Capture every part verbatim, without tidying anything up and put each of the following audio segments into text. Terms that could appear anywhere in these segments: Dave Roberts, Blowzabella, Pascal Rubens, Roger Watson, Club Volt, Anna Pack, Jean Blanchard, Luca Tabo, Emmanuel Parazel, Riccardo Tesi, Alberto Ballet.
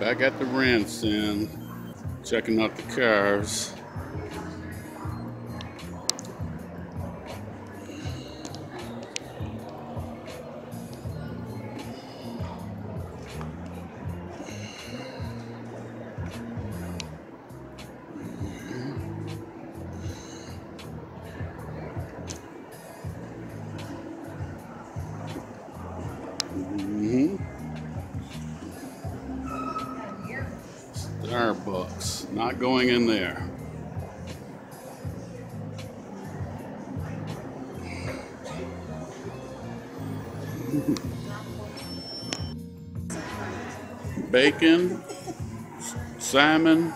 Back at the ranch then, checking out the cars. Starbucks, not going in there. Bacon, salmon,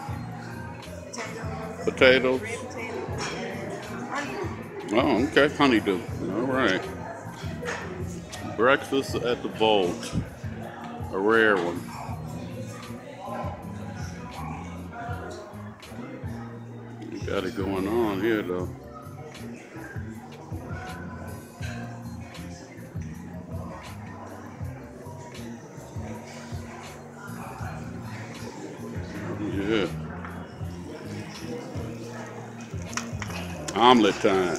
potatoes. Oh, okay, honeydew. All right. Breakfast at the Volt, a rare one. Got it going on here though. Yeah. Omelet time.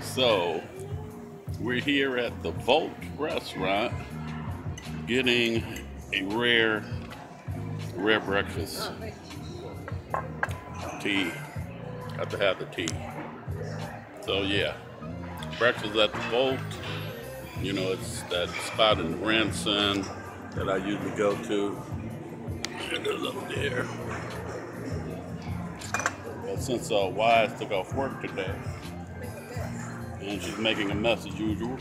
So we're here at the Volt restaurant getting a rare Rare breakfast. Tea. Got to have the tea. So yeah, breakfast at the Volt. You know, it's that spot in Renaissance that I usually go to. And it's up there. Well, since uh, Wise took off work today, and she's making a mess as usual,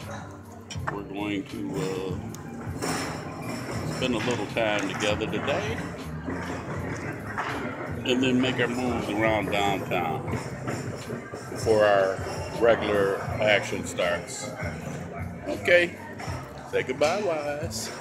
we're going to uh, spend a little time together today. And then make our moves around downtown before our regular action starts. Okay, say goodbye, Wise.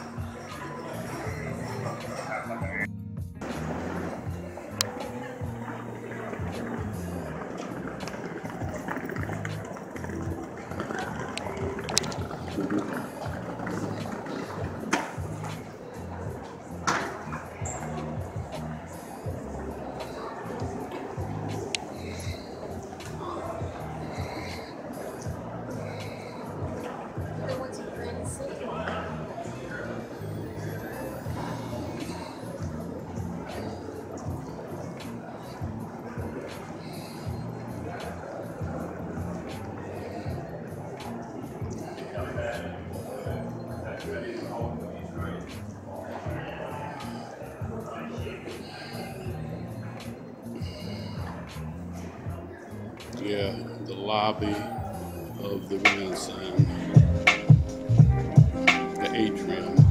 Yeah, the lobby of the Renaissance Center, the atrium.